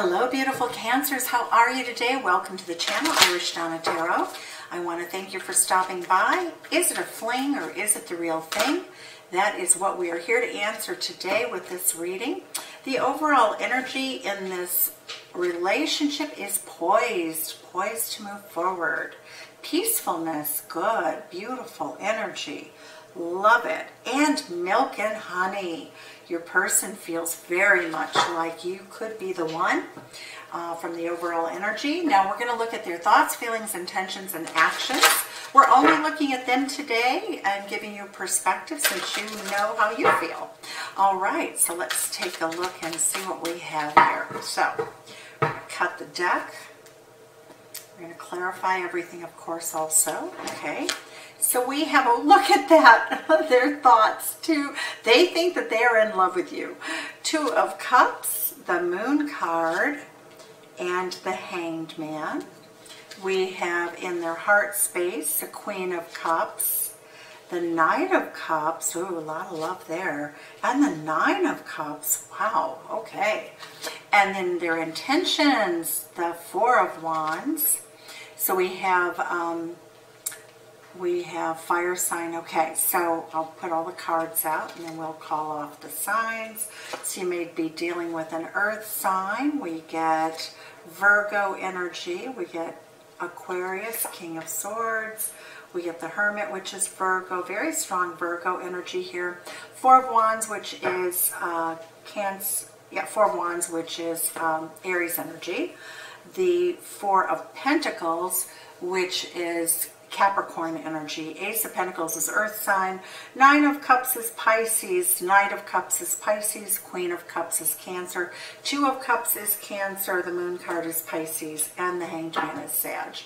Hello beautiful Cancers, how are you today? Welcome to the channel, Irish Donna Tarot. I want to thank you for stopping by. Is it a fling or is it the real thing? That is what we are here to answer today with this reading. The overall energy in this relationship is poised to move forward. Peacefulness, good, beautiful energy. Love it. And milk and honey. Your person feels very much like you could be the one from the overall energy. Now we're going to look at their thoughts, feelings, intentions, and actions. We're only looking at them today and giving you perspective since you know how you feel. All right, so let's take a look and see what we have here. So, we're going to cut the deck. We're going to clarify everything, of course, also. Okay. So we have a look at that, their thoughts too. They think that they are in love with you. Two of Cups, the Moon card, and the Hanged Man. We have in their heart space, the Queen of Cups, the Knight of Cups, ooh, a lot of love there, and the Nine of Cups, wow, okay. And then their intentions, the Four of Wands. So we have fire sign. Okay, so I'll put all the cards out and then we'll call off the signs. So you may be dealing with an earth sign. We get Virgo energy. We get Aquarius, King of Swords. We get the Hermit, which is Virgo. Very strong Virgo energy here. Four of Wands, which is Cancer. Yeah, Four of Wands, which is Aries energy. The Four of Pentacles, which is Capricorn energy. Ace of Pentacles is earth sign. Nine of Cups is Pisces. Knight of Cups is Pisces. Queen of Cups is Cancer. Two of Cups is Cancer. The Moon card is Pisces. And the Hanged Man is Sag.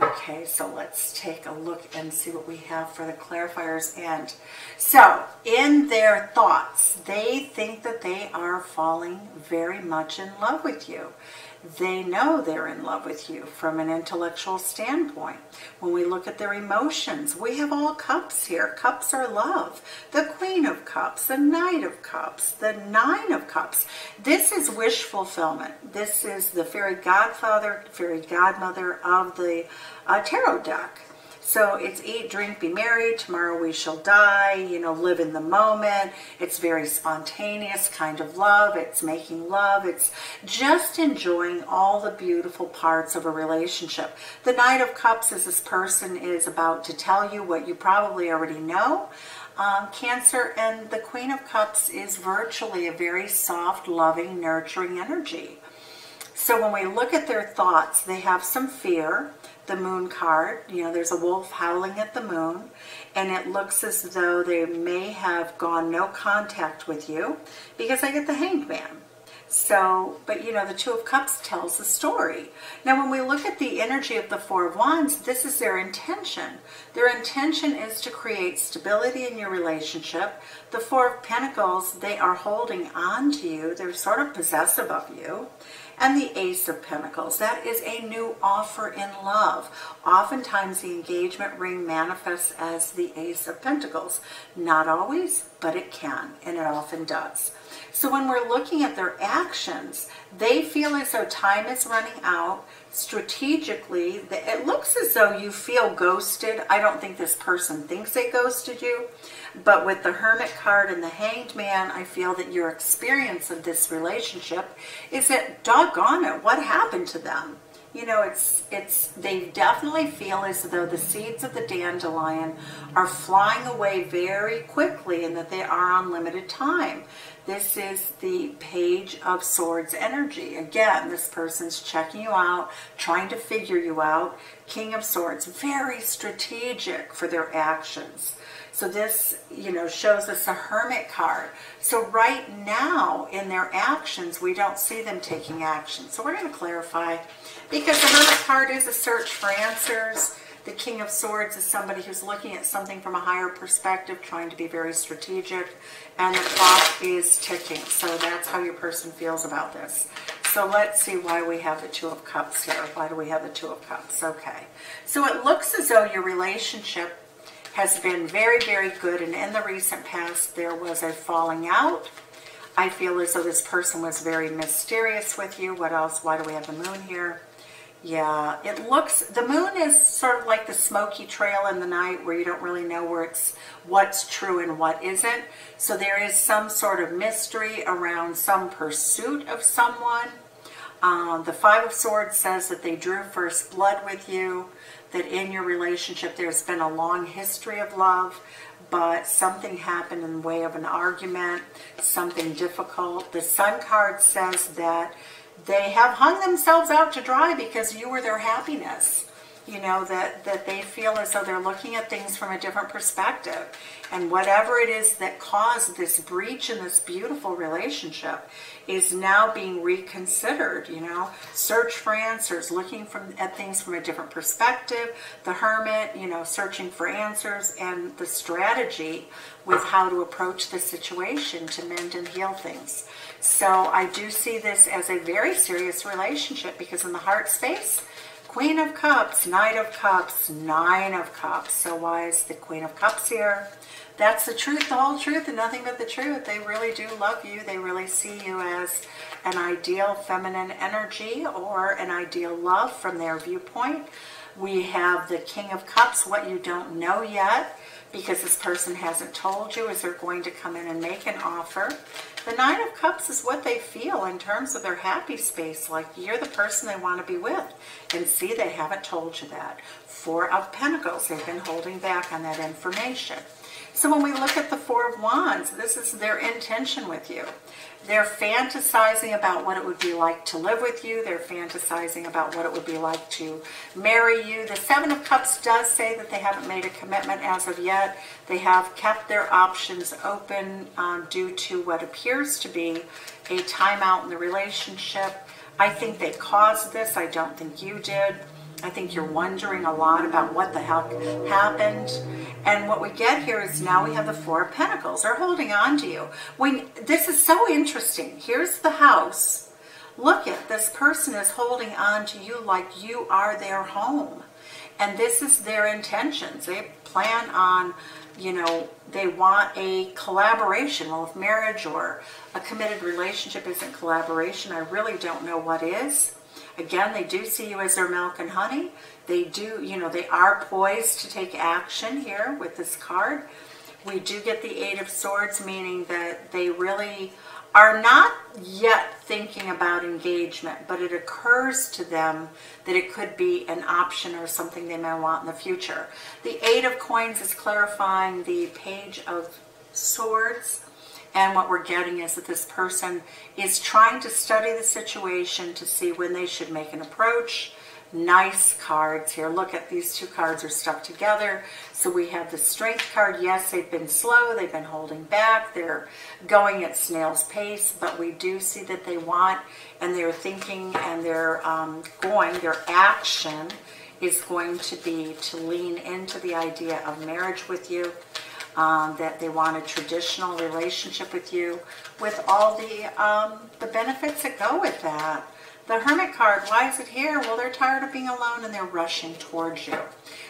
Okay, so let's take a look and see what we have for the clarifier's end. So, in their thoughts, they think that they are falling very much in love with you. They know they're in love with you from an intellectual standpoint. When we look at their emotions, we have all cups here. Cups are love. The Queen of Cups, the Knight of Cups, the Nine of Cups. This is wish fulfillment. This is the fairy godfather, fairy godmother of the tarot deck. So it's eat, drink, be merry, tomorrow we shall die, you know, live in the moment. It's very spontaneous kind of love. It's making love. It's just enjoying all the beautiful parts of a relationship. The Knight of Cups is this person is about to tell you what you probably already know. Cancer and the Queen of Cups is virtually a very soft, loving, nurturing energy. So when we look at their thoughts, they have some fear. The Moon card, you know, there's a wolf howling at the moon, and it looks as though they may have gone no contact with you because I get the Hanged Man. So, but you know, the Two of Cups tells the story. Now, when we look at the energy of the Four of Wands, this is their intention. Their intention is to create stability in your relationship. The Four of Pentacles, they are holding on to you. They're sort of possessive of you. And the Ace of Pentacles, that is a new offer in love. Oftentimes the engagement ring manifests as the Ace of Pentacles. Not always, but it can, and it often does. So when we're looking at their actions, they feel as though time is running out. Strategically, it looks as though you feel ghosted. I don't think this person thinks they ghosted you, but with the Hermit card and the Hanged Man, I feel that your experience of this relationship is that, doggone it, what happened to them? You know, they definitely feel as though the seeds of the dandelion are flying away very quickly and that they are on limited time. This is the Page of Swords energy. Again, this person's checking you out, trying to figure you out. King of Swords, very strategic for their actions. So this, you know, shows us a Hermit card. So right now in their actions, we don't see them taking action. So we're going to clarify, because the Hermit card is a search for answers. The King of Swords is somebody who's looking at something from a higher perspective, trying to be very strategic, and the clock is ticking. So that's how your person feels about this. So let's see why we have the Two of Cups here. Why do we have the Two of Cups? Okay. So it looks as though your relationship has been very, very good, and in the recent past, there was a falling out, I feel as though this person was very mysterious with you. What else? Why do we have the moon here? Yeah, it looks, the moon is sort of like the smoky trail in the night where you don't really know where it's, what's true and what isn't. So there is some sort of mystery around some pursuit of someone. The Five of Swords says that they drew first blood with you, that in your relationship there's been a long history of love, but something happened in the way of an argument, something difficult. The Sun card says that they have hung themselves out to dry because you were their happiness. You know, that they feel as though they're looking at things from a different perspective. And whatever it is that caused this breach in this beautiful relationship is now being reconsidered, you know. Search for answers, looking at things from a different perspective. The Hermit, you know, searching for answers and the strategy with how to approach the situation to mend and heal things. So I do see this as a very serious relationship because in the heart space, Queen of Cups, Knight of Cups, Nine of Cups. So why is the Queen of Cups here? That's the truth, the whole truth, and nothing but the truth. They really do love you. They really see you as an ideal feminine energy or an ideal love from their viewpoint. We have the King of Cups, what you don't know yet, because this person hasn't told you, is they're going to come in and make an offer. The Nine of Cups is what they feel in terms of their happy space, like you're the person they want to be with. And see, they haven't told you that. Four of Pentacles, they've been holding back on that information. So when we look at the Four of Wands, this is their intention with you. They're fantasizing about what it would be like to live with you. They're fantasizing about what it would be like to marry you. The Seven of Cups does say that they haven't made a commitment as of yet. They have kept their options open due to what appears to be a timeout in the relationship. I think they caused this. I don't think you did. I think you're wondering a lot about what the heck happened. And what we get here is now we have the Four of Pentacles. They're holding on to you. This is so interesting. Here's the house. Look at this person is holding on to you like you are their home. And this is their intentions. They plan on, you know, they want a collaboration. Well, if marriage or a committed relationship isn't collaboration, I really don't know what is. Again, they do see you as their milk and honey. They do, you know, they are poised to take action here with this card. We do get the Eight of Swords, meaning that they really are not yet thinking about engagement, but it occurs to them that it could be an option or something they may want in the future. The Eight of Coins is clarifying the Page of Swords. And what we're getting is that this person is trying to study the situation to see when they should make an approach. Nice cards here. Look at these two cards are stuck together. So we have the Strength card. Yes, they've been slow. They've been holding back. They're going at snail's pace, but we do see that they want and they're thinking and they're their action is going to be to lean into the idea of marriage with you. That they want a traditional relationship with you with all the benefits that go with that. The Hermit card, why is it here? Well, they're tired of being alone and they're rushing towards you.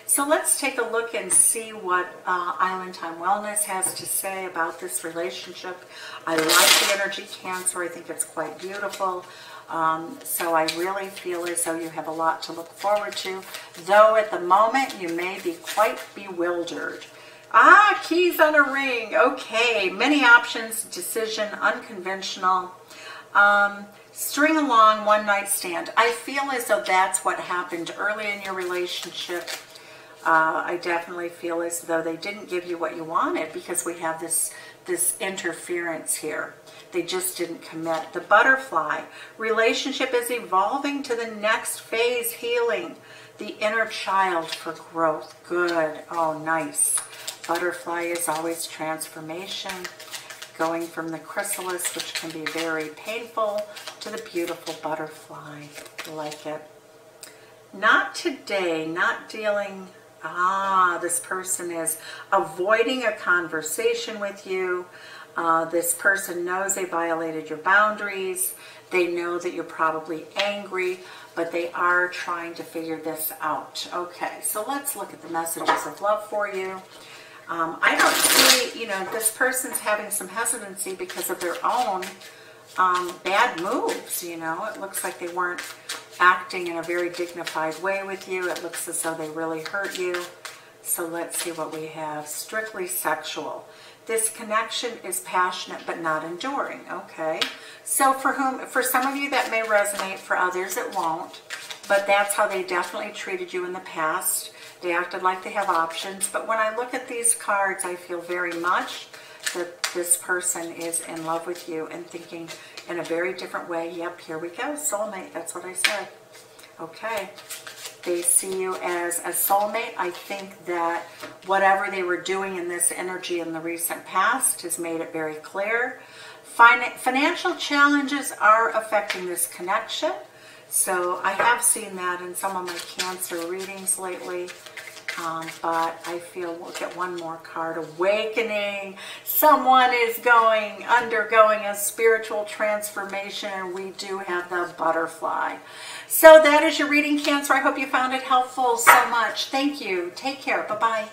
So let's take a look and see what Island Time Wellness has to say about this relationship. I like the energy Cancer. I think it's quite beautiful. So I really feel as though you have a lot to look forward to, though at the moment you may be quite bewildered. Ah, keys on a ring. Okay, many options, decision, unconventional. String along, one night stand. I feel as though that's what happened early in your relationship. I definitely feel as though they didn't give you what you wanted because we have this interference here. They just didn't commit. The Butterfly, relationship is evolving to the next phase, healing. The inner child for growth. Good. Oh, nice. Butterfly is always transformation, going from the chrysalis, which can be very painful, to the beautiful butterfly. I like it. Not today, not dealing. Ah, this person is avoiding a conversation with you. This person knows they violated your boundaries. They know that you're probably angry, but they are trying to figure this out. Okay, so let's look at the messages of love for you. I don't see, this person's having some hesitancy because of their own bad moves, It looks like they weren't acting in a very dignified way with you. It looks as though they really hurt you. So let's see what we have. Strictly sexual. This connection is passionate but not enduring. Okay. So for some of you that may resonate, for others it won't. But that's how they definitely treated you in the past. They acted like they have options. But when I look at these cards, I feel very much that this person is in love with you and thinking in a very different way. Yep, here we go. Soulmate. That's what I said. Okay. They see you as a soulmate. I think that whatever they were doing in this energy in the recent past has made it very clear. Financial challenges are affecting this connection. So I have seen that in some of my Cancer readings lately. But I feel we'll get one more card. Awakening. Someone is undergoing a spiritual transformation, and we do have the butterfly. So that is your reading, Cancer. I hope you found it helpful so much. Thank you. Take care. Bye-bye.